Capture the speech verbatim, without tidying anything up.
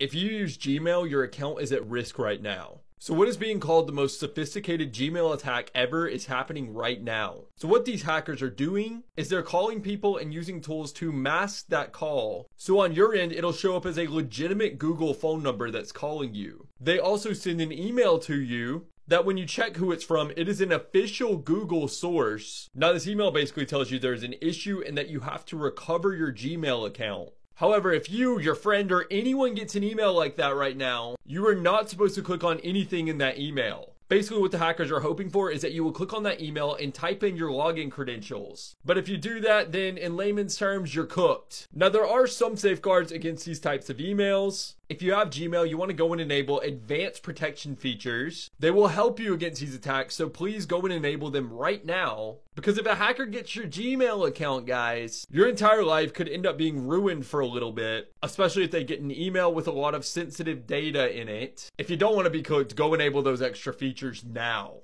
If you use Gmail, your account is at risk right now. So what is being called the most sophisticated Gmail attack ever is happening right now. So what these hackers are doing is they're calling people and using tools to mask that call. So on your end, it'll show up as a legitimate Google phone number that's calling you. They also send an email to you that when you check who it's from, it is an official Google source. Now this email basically tells you there's an issue and that you have to recover your Gmail account. However, if you, your friend, or anyone gets an email like that right now, you are not supposed to click on anything in that email. Basically what the hackers are hoping for is that you will click on that email and type in your login credentials. But if you do that, then in layman's terms, you're cooked. Now there are some safeguards against these types of emails. If you have Gmail, you want to go and enable advanced protection features. They will help you against these attacks, so please go and enable them right now. Because if a hacker gets your Gmail account, guys, your entire life could end up being ruined for a little bit, especially if they get an email with a lot of sensitive data in it. If you don't want to be cooked, go enable those extra features now.